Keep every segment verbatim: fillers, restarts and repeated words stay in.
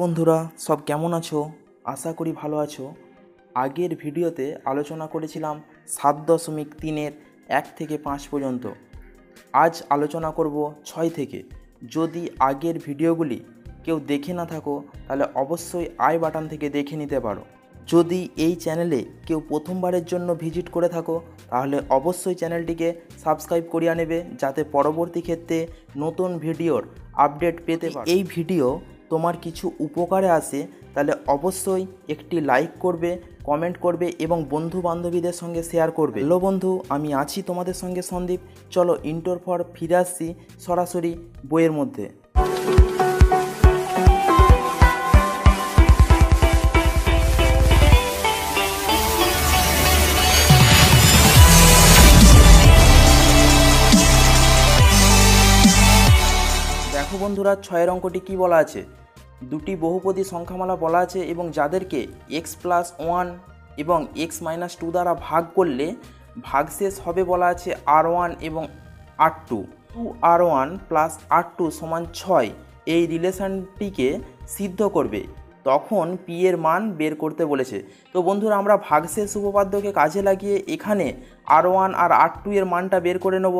বন্ধুরা সব কেমন আছো? আশা করি ভালো আছো। আগের ভিডিওতে আলোচনা করেছিলাম সাত দশমিক তিনের এক থেকে পাঁচ পর্যন্ত। আজ আলোচনা করব ছয় থেকে। যদি আগের ভিডিওগুলি কেউ দেখে না থাকো তাহলে অবশ্যই আই বাটন থেকে দেখে নিতে পারো। যদি এই চ্যানেলে কেউ প্রথমবারের জন্য ভিজিট করে থাকো তাহলে অবশ্যই চ্যানেলটিকে সাবস্ক্রাইব করিয়ে নেবে, যাতে পরবর্তী ক্ষেত্রে নতুন ভিডিওর আপডেট পেতে পারো। এই ভিডিও তোমার কিছু উপকারে আসে তাহলে অবশ্যই একটি লাইক করবে, কমেন্ট করবে এবং বন্ধু বান্ধবীদের সঙ্গে শেয়ার করবে। হ্যালো বন্ধু, আমি আছি তোমাদের সঙ্গে সন্দীপ। চলো ইন্টার পর ফিরে আসছি সরাসরি বইয়ের মধ্যে। দেখো বন্ধুরা, ছয়ের অঙ্কটি কি বলা আছে? দুটি বহুপদী সংখ্যামালা বলা আছে এবং যাদেরকে এক্স প্লাস ওয়ান এবং এক্স মাইনাস টু দ্বারা ভাগ করলে ভাগশেষ হবে বলা আছে আর ওয়ান এবং R two. Two R one plus আর টু সমান ছয়। এই রিলেশনটিকে সিদ্ধ করবে, তখন পি এর মান বের করতে বলেছে। তো বন্ধুরা, আমরা ভাগশেষ উপপাদ্যকে কাজে লাগিয়ে এখানে আর ওয়ান আর আর টু এর মানটা বের করে নেব,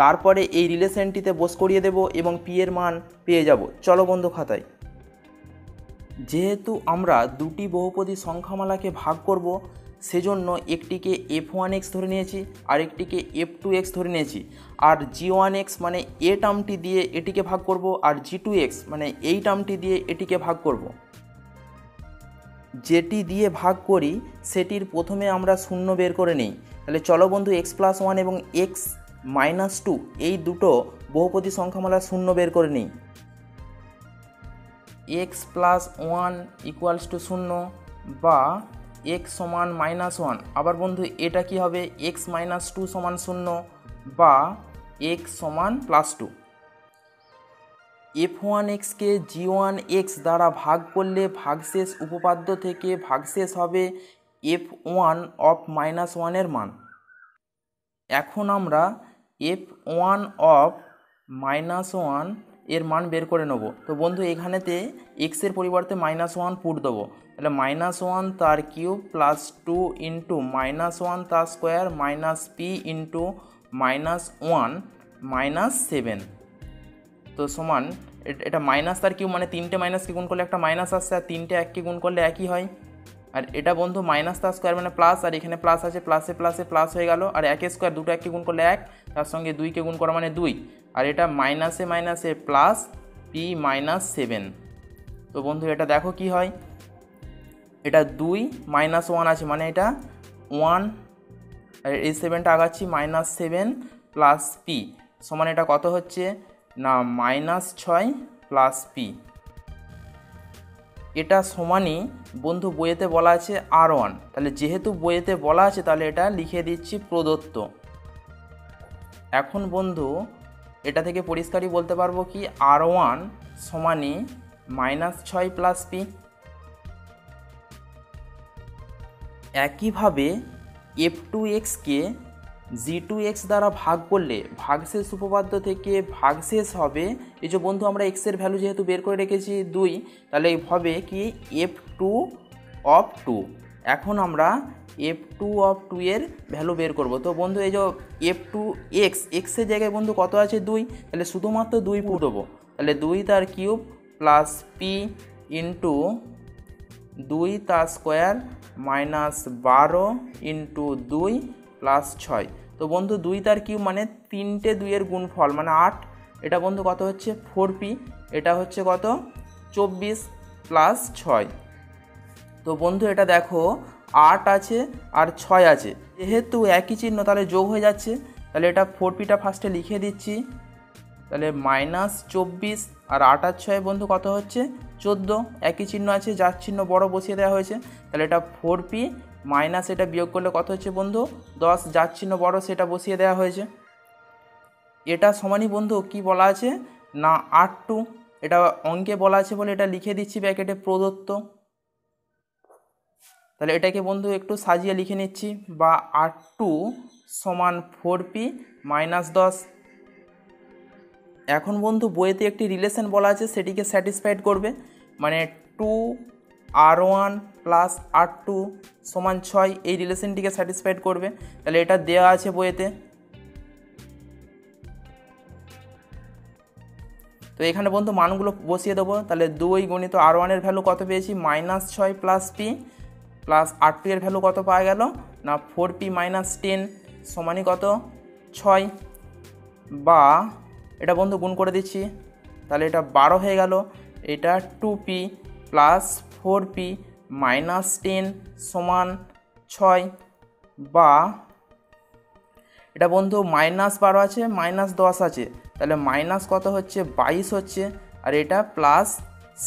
তারপরে এই রিলেশনটিতে বস করিয়ে দেব এবং পি এর মান পেয়ে যাব। চলো বন্ধু খাতায়। যেহেতু আমরা দুটি বহুপদী সংখ্যামালাকে ভাগ করব, সেজন্য একটিকে এফ ওয়ান এক্স ধরে নিয়েছি, আর একটিকে এফ টু এক্স ধরে নিয়েছি। আর জি ওয়ান এক্স মানে এ টার্মটি দিয়ে এটিকে ভাগ করব, আর জি টু এক্স মানে এই টার্মটি দিয়ে এটিকে ভাগ করব। যেটি দিয়ে ভাগ করি সেটির প্রথমে আমরা শূন্য বের করে নিই। তাহলে চলো বন্ধু, এক্স প্লাস ওয়ান এবং এক্স মাইনাস টু এই দুটো বহুপদী সংখ্যামালা শূন্য বের করে নিই। X plus one equals to শূন্য বা এক্স সমান মাইনাস ওয়ান। আবার বন্ধু এটা কি হবে? এক্স মাইনাস টু সমান শূন্য বা এক্স সমান প্লাস টু। এফ ওয়ান এক্সকে জি ওয়ান এক্স দ্বারা ভাগ করলে ভাগশেষ উপপাদ্য থেকে ভাগশেষ হবে এফ ওয়ান অফ মাইনাস ওয়ানের মান। এখন আমরা F one of minus one এর মান বের করে নেব। তো বন্ধু এখানেতে এক্সের পরিবর্তে মাইনাস ওয়ান পুট দেবো। তাহলে মাইনাস ওয়ান তার cube plus two into minus one তার square minus P into minus one minus seven. তো সমান এটা মাইনাস তার কিউব মানে তিনটে মাইনাসকে গুণ করলে একটা মাইনাস আসছে, আর তিনটে এককে গুণ করলে একই হয়। আর এটা বন্ধু মাইনাস তার স্কোয়ার মানে প্লাস, আর এখানে প্লাস আছে, প্লাসে প্লাসে প্লাস হয়ে গেল। আর একে স্কোয়ার দুটো এককে গুণ করলে এক, তার সঙ্গে দুইকে গুণ করা মানে দুই। আর এটা মাইনাসে মাইনাসে প্লাস পি মাইনাস সেভেন। তো বন্ধু এটা দেখো কি হয়, এটা দুই মাইনাস ওয়ান আছে মানে এটা ওয়ান, আর এই সেভেনটা আগাচ্ছি মাইনাস সেভেন প্লাস পি সমান এটা কত হচ্ছে না মাইনাস ছয় প্লাস পি। এটা সমানই বন্ধু বইয়েতে বলা আছে আর ওয়ান। তাহলে যেহেতু বইয়েতে বলা আছে তাহলে এটা লিখে দিচ্ছি প্রদত্ত। এখন বন্ধু এটা থেকে পরিষ্কারই বলতে পারবো কি আর ওয়ান সমানই মাইনাস ছয় প্লাস পি। একইভাবে এফ টু এক্সকে জি টু এক্স দ্বারা ভাগ করলে ভাগশেষ উপপাদ্য থেকে ভাগশেষ হবে, এই যে বন্ধু আমরা এক্সের ভ্যালু যেহেতু বের করে রেখেছি দুই, তাহলে হবে কি এফ টু অফ টু। এখন আমরা এফ টু অফ টু এর ভ্যালু বের করব। তো বন্ধু এই যে এফ টু এক্স, এক্সের জায়গায় বন্ধু কত আছে দুই, তাহলে শুধুমাত্র দুই পুট দেবো। তাহলে দুই তার কিউব প্লাস পি ইন্টু দুই তার স্কোয়ার মাইনাস বারো ইন্টু দুই প্লাস ছয়। তো বন্ধু দুই তার কিউব মানে তিনটে দুইয়ের গুণফল মানে আট, এটা বন্ধু কত হচ্ছে ফোর পি, এটা হচ্ছে কত চব্বিশ প্লাস ছয়। তো বন্ধু এটা দেখো আট আছে আর ছয় আছে, যেহেতু একই চিহ্ন তাহলে যোগ হয়ে যাচ্ছে। তাহলে এটা ফোর পিটা ফার্স্টে লিখে দিচ্ছি। তাহলে মাইনাস চব্বিশ আর আট আর ছয় বন্ধু কত হচ্ছে চোদ্দো, একই চিহ্ন আছে যার চিহ্ন বড় বসিয়ে দেওয়া হয়েছে। তাহলে এটা ফোর পি মাইনাস এটা বিয়োগ করলে কত হচ্ছে বন্ধু দশ, যার চিহ্ন বড় সেটা বসিয়ে দেওয়া হয়েছে। এটা সমানই বন্ধু কি বলা আছে না আর টু, এটা অঙ্কে বলা আছে বলে এটা লিখে দিচ্ছি ব্র্যাকেটে প্রদত্ত। তাহলে এটাকে বন্ধু একটু সাজিয়ে লিখে নিচ্ছি বা আর টু সমান ফোর পি মাইনাস দশ। এখন বন্ধু বইয়েতে একটি রিলেশন বলা আছে, সেটিকে স্যাটিসফাইড করবে। মানে টু আর ওয়ান প্লাস আর টু সমান ছয় এই রিলেশনটিকে স্যাটিসফাইড করবে। তাহলে এটা দেওয়া আছে বইয়েতে। তো এখানে বন্ধু মানগুলো বসিয়ে দেবো। তাহলে দুই গণিত আর ওয়ানের ভ্যালু কত পেয়েছি মাইনাস ছয় প্লাস পি প্লাস আর টু এর ভ্যালু কত পাওয়া গেল না ফোর পি মাইনাস টেন সমানই কত ছয়, বা এটা বন্ধু গুণ করে দিচ্ছি তাহলে এটা বারো হয়ে গেল, এটা two P plus four P minus ten সমান ছয়, বা এটা বন্ধু মাইনাস বারো আছে মাইনাস দশ আছে তাহলে মাইনাস কত হচ্ছে বাইশ হচ্ছে, আর এটা প্লাস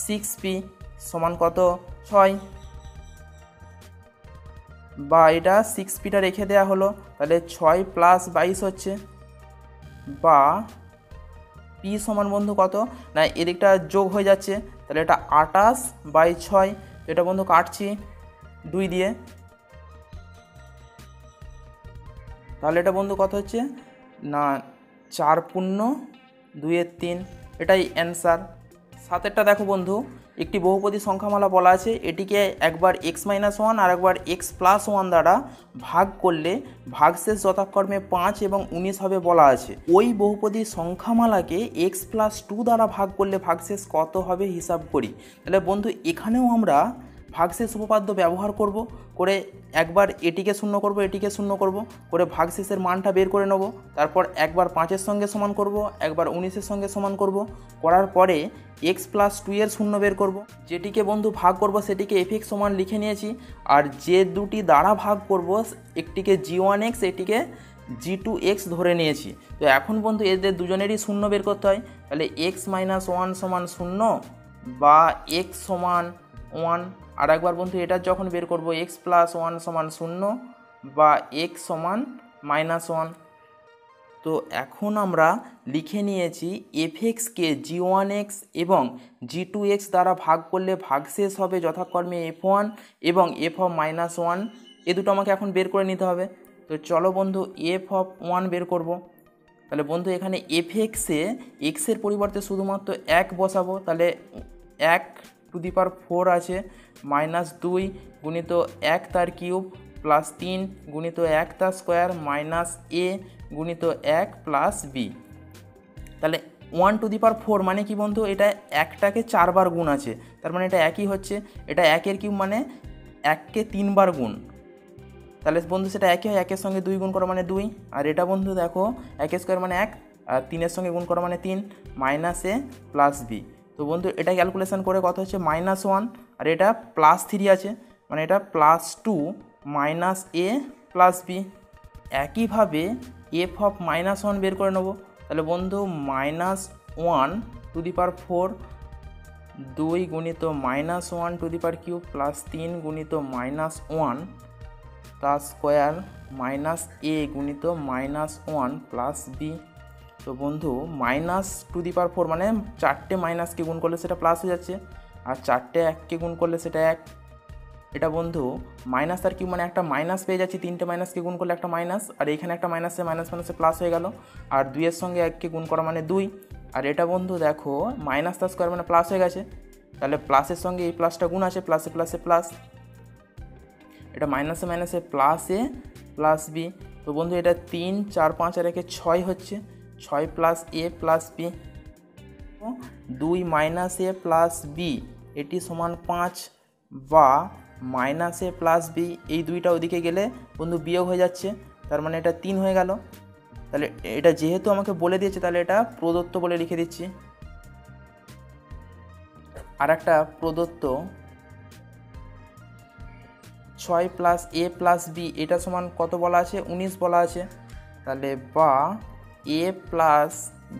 সিক্স পি সমান কত ছয়, বা এটা সিক্স পিটা রেখে দেওয়া হলো তাহলে ছয় প্লাস বাইশ হচ্ছে, বা পি সমান বন্ধু কত না এদিকটা যোগ হয়ে যাচ্ছে তাহলে এটা আটাশ বাই ছয়। এটা বন্ধু কাটছি দুই দিয়ে, তাহলে এটা বন্ধু কত হচ্ছে না চার পূর্ণ দুইয়ের তিন, এটাই অ্যান্সার। সাতেরটা দেখো বন্ধু, একটি বহুপদী সংখ্যামালা বলা আছে, এটিকে একবার এক্স মাইনাস ওয়ান আর একবার এক্স প্লাস ওয়ান দ্বারা ভাগ করলে ভাগশেষ যথাক্রমে পাঁচ এবং উনিশ হবে বলা আছে। ওই বহুপদী সংখ্যামালাকে এক্স প্লাস টু দ্বারা ভাগ করলে ভাগশেষ কত হবে হিসাব করি। তাহলে বন্ধু এখানেও আমরা ভাগশেষ উপপাদ্য ব্যবহার করব, করে একবার এটিকে শূন্য করব এটিকে শূন্য করব করে ভাগশেষের মানটা বের করে নেব, তারপর একবার পাঁচের সঙ্গে সমান করব একবার উনিশের সঙ্গে সমান করব, করার পরে এক্স প্লাস টু এর শূন্য বের করব, যেটিকে বন্ধু ভাগ করব সেটিকে এফ এক্স সমান লিখে নিয়েছি, আর যে দুটি দ্বারা ভাগ করব একটিকে জি ওয়ান এক্স এটিকে জি টু এক্স ধরে নিয়েছি। তো এখন বন্ধু এদের দুজনেরই শূন্য বের করতে হয়, তাহলে এক্স মাইনাস ওয়ান সমান শূন্য বা এক্স সমান ওয়ান, আর একবার বন্ধু এটা যখন বের করব এক্স প্লাস ওয়ান সমান শূন্য বা এক্স সমান মাইনাস ওয়ান। তো এখন আমরা লিখে নিয়েছি এফ এক্সকে জি ওয়ান এক্স এবং জি টু এক্স দ্বারা ভাগ করলে ভাগশেষ হবে যথাক্রমে এফ ওয়ান এবং এফ অফ মাইনাস ওয়ান, এ দুটো আমাকে এখন বের করে নিতে হবে। তো চলো বন্ধু এফ অফ ওয়ান বের করব। তাহলে বন্ধু এখানে এফ এক্সে এক্সের পরিবর্তে শুধুমাত্র এক বসাবো, তাহলে এক টু দি পাওয়ার ফোর আছে মাইনাস দুই গুণিত এক তার কিউব প্লাস তিন গুণিত এক তার স্কোয়ার মাইনাস এ গুণিত এক প্লাস বি। তাহলে one to the power four মানে কি বন্ধু এটা একটাকে চারবার গুণ আছে, তার মানে এটা একই হচ্ছে, এটা একের কিউব মানে এককে তিনবার গুণ, তাহলে বন্ধু সেটা একই হয়, একের সঙ্গে দুই গুণ করা মানে দুই, আর এটা বন্ধু দেখো এক স্কোয়ার মানে এক আর তিনের সঙ্গে গুণ করা মানে তিন মাইনাস এ প্লাস বি। তো বন্ধু এটা ক্যালকুলেশন করে কত হচ্ছে মাইনাস ওয়ান আর এটা প্লাস থ্রি আছে মানে এটা plus two minus A plus B. একইভাবে এফ অফ মাইনাস ওয়ান বের করে নেব, তাহলে বন্ধু minus one to the power four দুই গুণিত minus one to the power cube plus তিন গুণিত মাইনাস ওয়ান তার স্কোয়ার মাইনাস এ গুণিত মাইনাস ওয়ান প্লাস বি। তো বন্ধু minus two the power four মানে চারটে মাইনাসকে গুণ করলে সেটা প্লাস হয়ে যাচ্ছে আর চারটে এককে গুণ করলে সেটা এক, এটা বন্ধু মাইনাস আর কিউব মানে একটা মাইনাস পেয়ে যাচ্ছি, তিনটে মাইনাসকে গুণ করলে একটা মাইনাস আর এখানে একটা মাইনাসে মাইনাস মাইনাসে প্লাস হয়ে গেল, আর দুইয়ের সঙ্গে এককে গুণ করা মানে দুই, আর এটা বন্ধু দেখো মাইনাস তার স্কোয়ার মানে প্লাস হয়ে গেছে, তাহলে প্লাসের সঙ্গে এই প্লাসটা গুণ আছে প্লাসে প্লাসে প্লাস, এটা মাইনাসে মাইনাসে প্লাস এ প্লাস বি। তো বন্ধু এটা তিন চার পাঁচ আর একে ছয় হচ্ছে ছয় প্লাস এ প্লাস বি, দুই মাইনাস এ প্লাস বি এটি সমান পাঁচ বা মাইনাস এ প্লাস বি, এই দুইটা ওদিকে গেলে বন্ধু বিয়োগ হয়ে যাচ্ছে তার মানে এটা তিন হয়ে গেল। তাহলে এটা যেহেতু আমাকে বলে দিয়েছে তাহলে এটা প্রদত্ত বলে লিখে দিচ্ছি। আর একটা প্রদত্ত ছয় প্লাস এ প্লাস বি এটা সমান কত বলা আছে উনিশ বলা আছে, তাহলে বা এ প্লাস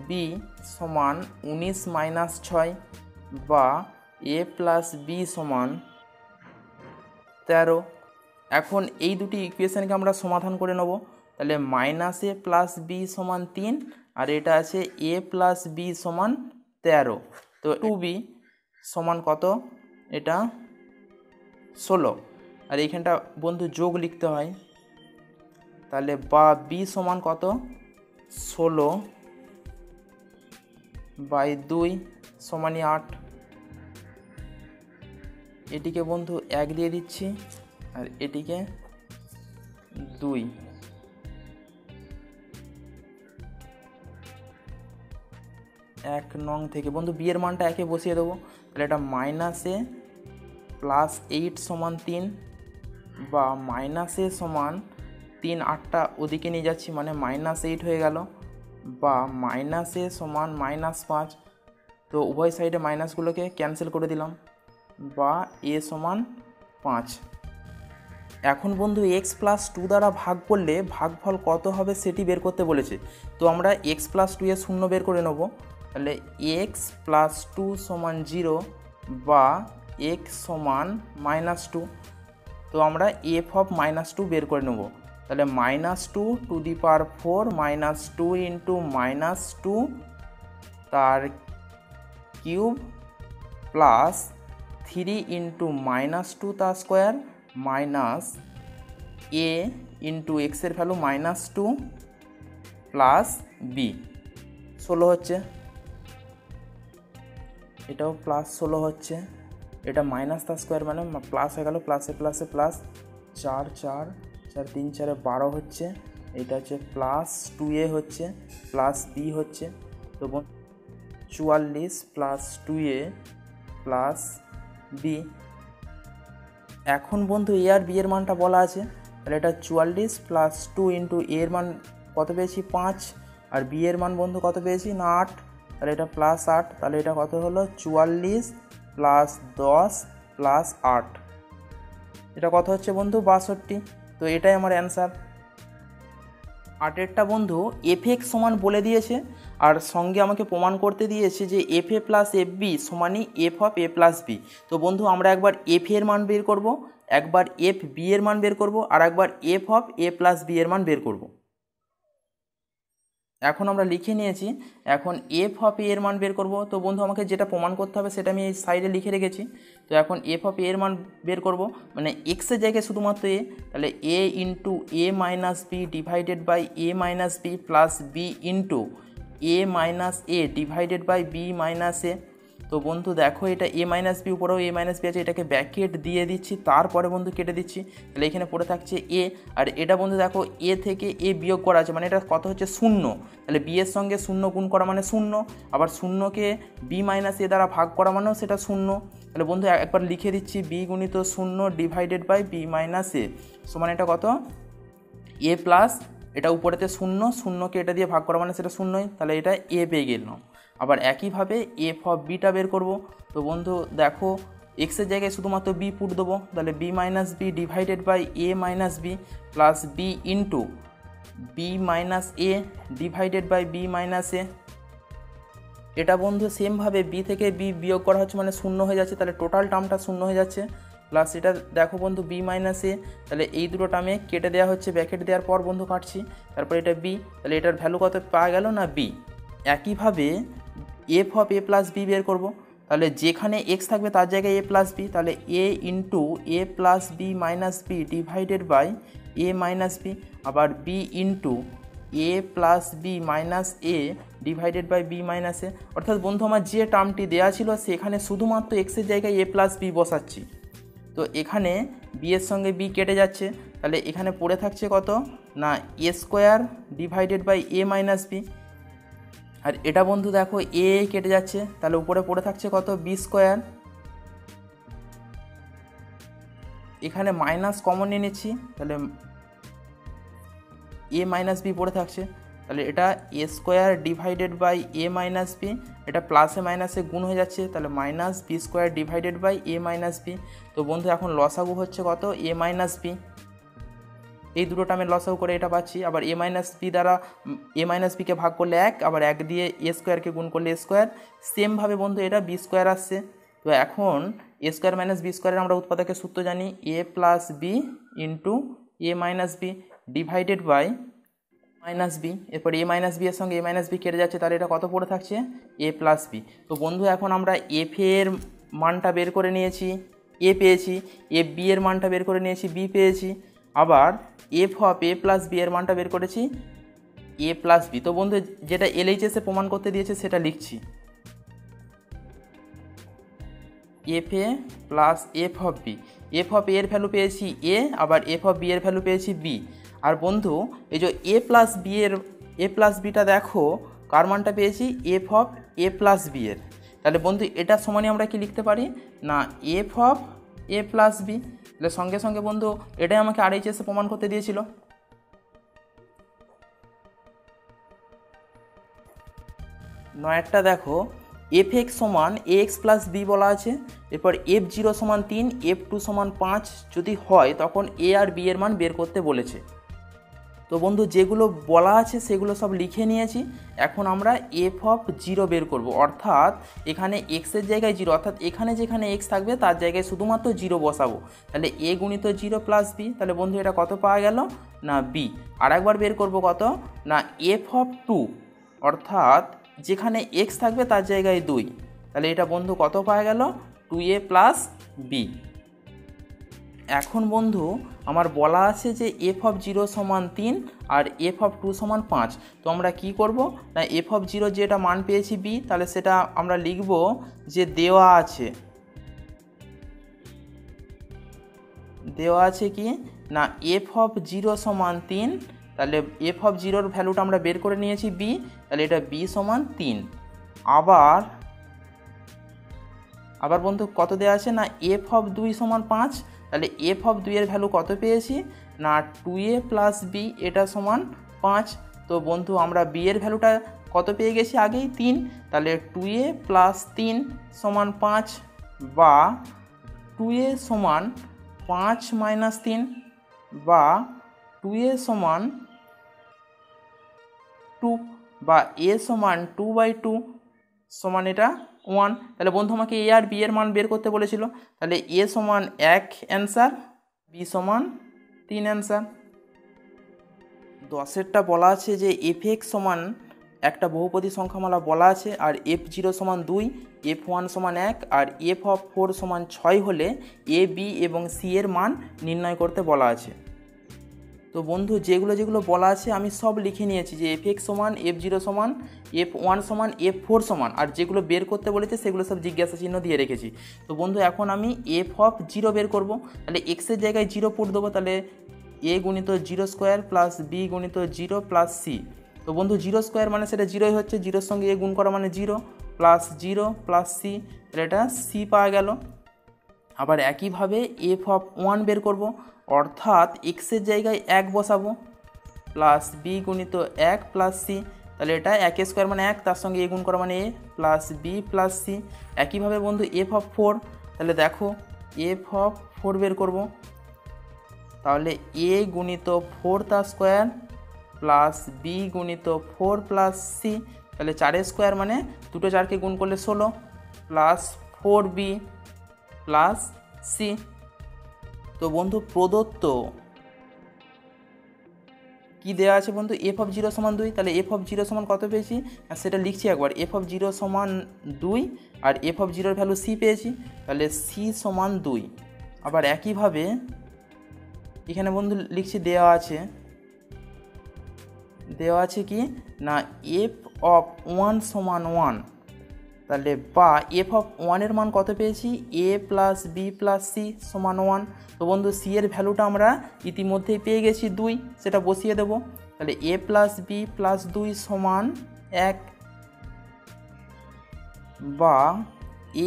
বি সমান উনিশ মাইনাস ছয় বা এ প্লাস বি সমান তেরো। এখন এই দুটি ইকুয়েশানকে আমরা সমাধান করে নেব, তাহলে মাইনাস এ প্লাস বি সমান তিন আর এটা আছে এ প্লাস বি সমান তেরো, তো টু বি সমান কত এটা ষোলো, আর এইখানটা বন্ধু যোগ লিখতে হয়, তাহলে বা বি সমান কত ষোলো বাই দুই সমানই আট। এটিকে বন্ধু এক দিয়ে দিচ্ছি আর এটিকে দুই। এক নং থেকে বন্ধু বিয়ের মানটা একে বসিয়ে দেবো, তাহলে এটা মাইনাস এ প্লাস এইট সমান তিন, বা মাইনাস এ সমান তিন আটটা ওদিকে নিয়ে যাচ্ছি মানে মাইনাস এইট হয়ে গেল, বা মাইনাস এ সমান মাইনাস পাঁচ। তো উভয় সাইডে মাইনাসগুলোকে ক্যান্সেল করে দিলাম, বা এ সমান পাঁচ। এখন বন্ধু এক্স প্লাস টু দ্বারা ভাগ করলে ভাগফল কত হবে সেটি বের করতে বলেছে। তো আমরা এক্স প্লাস টু এর শূন্য বের করে নেব, তাহলে এক্স প্লাস টু সমান জিরো বা এক্স সমান মাইনাস টু। তো আমরা এফ অফ মাইনাস টু বের করে নেব, তাহলে minus two to the power four minus two into minus two তার cube plus three into minus two তার স্কোয়ার মাইনাস এ ইন্টু এক্সের value minus two plus B ষোলো হচ্ছে, এটাও প্লাস ষোলো হচ্ছে, এটা মাইনাস তার স্কোয়ার মানে প্লাস হয়ে গেল, প্লাসে প্লাসে প্লাস চার চার চার তিন চারে বারো হচ্ছে, এটা হচ্ছে প্লাস টু এ হচ্ছে প্লাস বি হচ্ছে। তো চুয়াল্লিশ plus two A plus B. এখন বন্ধু এ আর বি এর মানটা বলা আছে, তাহলে এটা চুয়াল্লিশ প্লাস টু ইন্টু এ এর মান কত পেয়েছি পাঁচ, আর বি এর মান বন্ধু কত পেয়েছি না আট, তাহলে এটা প্লাস আট, তাহলে এটা কত হলো চুয়াল্লিশ প্লাস দশ প্লাস আট, এটা কত হচ্ছে বন্ধু বাষট্টি। তো এটাই আমার অ্যান্সার। আটেরটা বন্ধু এফ এক্স সমান বলে দিয়েছে আর সঙ্গে আমাকে প্রমাণ করতে দিয়েছে যে F A plus F B সমানই F of A plus B. তো বন্ধু আমরা একবার এফ এর মান বের করব, একবার এফ বি এর মান বের করব, আর একবার F of A plus B এর মান বের করব। এখন আমরা লিখে নিয়েছি, এখন এফ অফ এ এর মান বের করব। তো বন্ধু আমাকে যেটা প্রমাণ করতে হবে সেটা আমি এই সাইডে লিখে রেখেছি। তো এখন এফ অফ এ এর মান বের করব, মানে এক্সের জায়গায় শুধুমাত্র এ, তাহলে A into A minus B divided by A minus B plus B into A minus A divided by B minus A. তো বন্ধু দেখো এটা এ মাইনাস বি, উপরেও এ মাইনাস বি আছে, এটাকে ব্র্যাকেট দিয়ে দিচ্ছি, তারপরে বন্ধু কেটে দিচ্ছি, তাহলে এখানে পড়ে থাকছে এ। আর এটা বন্ধু দেখো এ থেকে এ বিয়োগ করা আছে মানে এটা কত হচ্ছে শূন্য, তাহলে বি এর সঙ্গে শূন্য গুণ করা মানে শূন্য, আবার শূন্যকে বি মাইনাস এ দ্বারা ভাগ করা মানেও সেটা শূন্য। তাহলে বন্ধু একবার লিখে দিচ্ছি বি গুণিত শূন্য divided by B minus A সমান এটা কত এ প্লাস, এটা উপরেতে শূন্য, শূন্যকে এটা দিয়ে ভাগ করা মানে সেটা শূন্যই, তাহলে এটা এ পেয়ে গেল। আবার একইভাবে এফ অফ বিটা বের করব। তো বন্ধু দেখো এক্সের জায়গায় শুধুমাত্র বি পুট দেবো, তাহলে B minus B divided by A minus B plus B into B minus A divided by B minus A. এটা বন্ধু সেমভাবে বি থেকে বি বিয়োগ করা হচ্ছে মানে শূন্য হয়ে যাচ্ছে, তাহলে টোটাল টার্মটা শূন্য হয়ে যাচ্ছে, প্লাস এটা দেখো বন্ধু বি মাইনাস এ, তাহলে এই দুটো টার্মে কেটে দেওয়া হচ্ছে, ব্র্যাকেট দেওয়ার পর বন্ধু কাটছি, তারপর এটা বি, তাহলে এটার ভ্যালু কত পাওয়া গেল না বি। একইভাবে F of A plus B বের করবো, তাহলে যেখানে এক্স থাকবে তার জায়গায় এ প্লাস বি, তাহলে A into A plus B minus B divided by A minus B, আবার B into A plus B minus A divided by B minus A. অর্থাৎ বন্ধু আমার যে টার্মটি দেওয়া ছিল সেখানে শুধুমাত্র এক্সের জায়গায় এ প্লাস বি বসাচ্ছি। তো এখানে বি এর সঙ্গে বি কেটে যাচ্ছে, তাহলে এখানে পড়ে থাকছে কত না A square divided by A minus B. আর এটা বন্ধু দেখো এ কেটে যাচ্ছে, তাহলে উপরে পড়ে থাকছে কত বি স্কোয়ার। এখানে মাইনাস কমন নিয়ে নিচ্ছি, তাহলে এ মাইনাস বি পড়ে থাকছে, তাহলে এটা A square divided by A minus B, এটা প্লাসে মাইনাসে গুণ হয়ে যাচ্ছে, তাহলে minus B square divided by A minus B. তো বন্ধু এখন লসাগু হচ্ছে কত এ মাইনাস বি, এই দুটো টার্মের লসাগু করে এটা পাচ্ছি। আবার এ মাইনাস বি দ্বারা এ মাইনাস বিকে ভাগ করলে এক, আবার এক দিয়ে এ স্কোয়ারকে গুণ করলে এ স্কোয়ার, সেমভাবে বন্ধু এটা বি স্কোয়ার আসছে। তো এখন এ স্কোয়ার মাইনাস বি স্কোয়ারের আমরা উৎপাদকের সূত্র জানি A plus B into A minus B divided by minus B, এরপর এ মাইনাস বি এর সঙ্গে এ মাইনাস বি কেটে যাচ্ছে, তাহলে এটা কত পড়ে থাকছে এ প্লাস বি। তো বন্ধু এখন আমরা এফ এর মানটা বের করে নিয়েছি এ পেয়েছি, এফ বি এর মানটা বের করে নিয়েছি বি পেয়েছি, আবার F of A plus B এর মানটা বের করেছি এ প্লাস বি। তো বন্ধু যেটা এল এইচ এসে প্রমাণ করতে দিয়েছে সেটা লিখছি। F A plus F of B F of एर भैलू पे ए आर एफ अफ बी एर भैलू पे बी और बंधु ये जो ए प्लस बी एर ए प्लस बीटा देखो कार मानटा पे F of A plus B एर ताहले बंधु एटार समाने आमरा कि लिखते पारी ना F of A plus B ताहले संगे संगे बंधु एटाई आमाके आरएचएस प्रमाण करते दिएछिलो नयेरटा देखो एफ एक्स समान ए एक्स प्लस बी बला आछे एरपर एफ जिरो समान तीन एफ टू समान पाँच जदि हय तखन ए आर बी एर मान बेर करते बोलेछे तो बंधु जेगुलो बला आछे सेगुलो सब लिखे नियेछि एखन आमरा एफ अफ जिरो बेर करब अर्थात एखाने एक्स एर जायगाय जिरो अर्थात एखाने जेखाने एक्स थाकबे तार जायगाय शुधुमात्र जिरो बसाबो ताहले ए गुणित जिरो प्लस बी ताहले बंधु एटा कत पावा गेल ना बी आर एकबार बेर करब कत ना एफ अफ टू अर्थात যেখানে x থাকবে তার জায়গায় দুই তাহলে এটা বন্ধু কত পাওয়া গেল টু এ প্লাস b এখন বন্ধু আমার বলা আছে যে f অফ জিরো সমান তিন আর f অফ টু সমান পাঁচ তো আমরা কি করব না f অফ জিরো যেটা মান পেয়েছি b তাহলে সেটা আমরা লিখব যে দেওয়া আছে দেওয়া আছে কি না f অফ জিরো সমান তিন তাহলে f অফ জিরোর ভ্যালুটা আমরা বের করে নিয়েছি b তাহলে এটা b সমান তিন আবার আবার বন্ধু কত দেয়া আছে না f অফ দুই সমান পাঁচ তাহলে f অফ দুই এর ভ্যালু কত পেয়েছি না টু এ প্লাস b এটা সমান পাঁচ তো বন্ধু আমরা b এর ভ্যালুটা কত পেয়ে গেছি আগেই তিন তাহলে টু এ প্লাস তিন সমান পাঁচ বা টু এ সমান পাঁচ মাইনাস তিন বা টু এ সমান টু বা a समान टू बाई टू समान এটা वन তাহলে বন্ধু আমাকে a আর b এর মান বের করতে বলেছিল তাহলে a সমান এক অ্যানসার b সমান তিন অ্যানসার দশ এরটা বলা আছে যে fx সমান একটা বহুপদী সংখ্যামালা বলা আছে আর f জিরো সমান দুই f ওয়ান সমান এক আর f ফোর সমান ছয় হলে a b এবং c এর মান নির্ণয় করতে বলা আছে तो बंधु जेगुलो जेगुलो बला आछे आमी सब लिखे नियेछि जे एफ एक्स समान एफ जिरो समान एफ वन समान एफ फोर समान और जेगुलो बेर करते बोलेछे सेगुलो सब जिज्ञासा चिन्ह दिए रेखेछि तो बंधु एखन आमी एफ अफ जिरो बेर करब ताहले एक्स एर जायगाय जिरो पुट देबो ताहले ए गुणित जिरो स्कोयर प्लस बी गुणित जिरो प्लस सी तो बंधु जिरो स्कोयर माने सेटा जिरोई होच्छे जिरोर संगे ए गुण करा माने zero plus zero plus C ताहले एटा सी पावा गेल आबार एक ही भावे एफ अफ वन बेर करब अर्थात एक्सर जगह एक बसबो प्लस बी गुणित एक प्लस सी ताहले एटा एक स्कोयर माने एक तार संगे ए गुण करा माने A plus B plus C एक ही भावे बंधु एफ अफ फोर ताहले देखो एफ अफ फोर बेर करबो ताहले ए गुणित फोर तार स्कोयर प्लस बी गुणित फोर प्लस सी ताहले चार स्कोयर माने दुटो चार के गुण करले षोलो plus four B plus C तो बंधु प्रदत्त कि देया आछे बंधु एफ अफ जिरो समान दुई ताहले एफ अफ जिरो समान कत पेयेछि सेटा लिखछि एकबार एफ अफ जिरो समान दुई और एफ अफ जिरोर भ्यालू सी पेयेछि ताहले सी समान दुई आबार एकई भावे एखाने बंधु लिखछि देया आछे देया आछे कि ना एफ अफ वन समान वन ताहले बा एफ अफ वन एर मान कत पेयेछि A plus B plus C समान वन तो बंधु सी एर भ्यालूटा आमरा इतिमধ্যেই পেয়ে গেছি দুই সেটা বসিয়ে দেব তাহলে ए प्लस बी प्लस দুই समान এক বা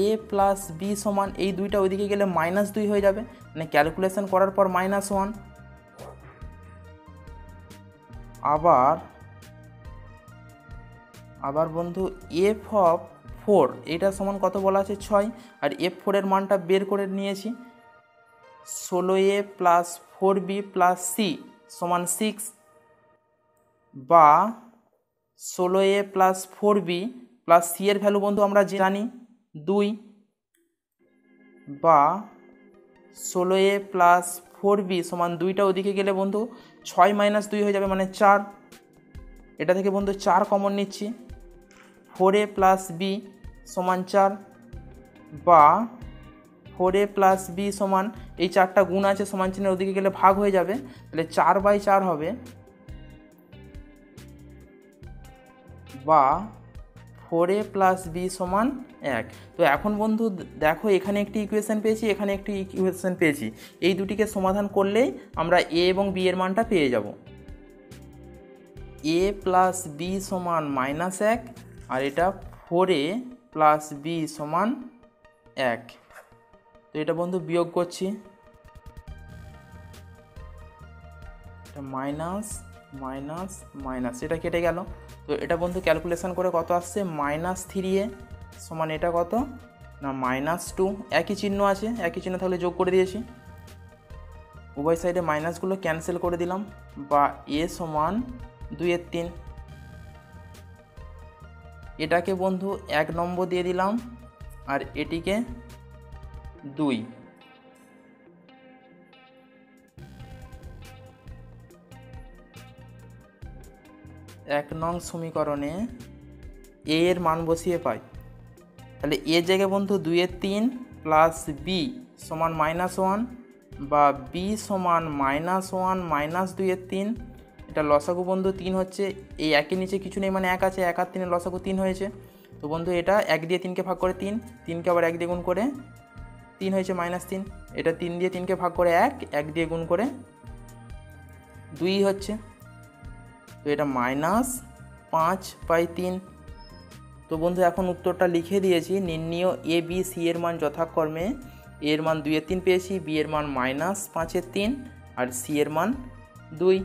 ए प्लस बी समान এই দুইটা ওইদিকে গেলে মাইনাস দুই হয়ে যাবে মানে ক্যালকুলেশন করার পর মাইনাস ওয়ান আবার আবার বন্ধু এফ অফ फोर एटार समान कत बला आछे छय और एफ फोर एर मानटा बेर करे नियेछि षोलो A plus four B plus C समान सिक्स बा षोलो A plus four B plus C एर भ्यालू बंधु आमरा जानी दुई बा षोलो ए प्लस फोर बी समान दुईटा ओदिके गेले बंधु छय माइनस दुई हये जाबे माने चार एटा थेके बंधु चार कमन निच्छि फोर ए प्लस बी समान चार बा फोर ए प्लस बी समान ये चार्टा गुण आछे समान चिन्हेर ओदिके गेले भाग हो जाबे ताहले चार बाई चार होबे बा ফোর এ প্লাস বি সমান এক। তো এখন বন্ধু দেখো এখানে একটি ইকুয়েশান পেয়েছি, এখানে একটি ইকুয়েশান পেয়েছি, এই দুটিকে সমাধান করলেই আমরা এ এবং বি এর মানটা পেয়ে যাব। এ প্লাস বি সমান মাইনাস এক, আর এটা ফোর এ প্লাস বি সমান এক। তো এটা বন্ধু বিয়োগ করছি, এটা মাইনাস মাইনাস মাইনাস এটা কেটে গেল। তো এটা বন্ধু ক্যালকুলেশন করে কত আসছে, মাইনাস থ্রি এ সমান এটা কত না মাইনাস টু, একই চিহ্ন আছে, একই চিহ্ন তাহলে যোগ করে দিয়েছি, উভয় সাইডে মাইনাসগুলো ক্যান্সেল করে দিলাম, বা এ সমান দুই এর তিন। এটাকে বন্ধু এক নম্বর দিয়ে দিলাম আর এটিকে দুই। এক নং সমীকরণে এ এর মান বসিয়ে পাই, তাহলে এ জায়গায় বন্ধু দুই এর তিন প্লাস বি সমান মাইনাস ওয়ান, বা বি সমান মাইনাস ওয়ান মাইনাস দুই এর তিন। এটা লসাগু বন্ধু তিন হচ্ছে, এই একের নিচে কিছু নেই মানে এক আছে, এক আর তিনের লসাগু তিন হয়েছে। তো বন্ধু এটা এক দিয়ে তিনকে ভাগ করে তিন, তিনকে আবার এক দিয়ে গুণ করে তিন হয়েছে মাইনাস তিন, এটা তিন দিয়ে তিনকে ভাগ করে এক, এক দিয়ে গুণ করে দুই হচ্ছে। তো এটা মাইনাস পাঁচ বাই তিন। তো বন্ধু এখন উত্তরটা লিখে দিয়েছি, নির্ণীয় এ বি সি এর মান যথাক্রমে এ এর মান দুই এর তিন পেয়েছি, বি এর মান মাইনাস পাঁচের তিন, আর সি এর মান দুই।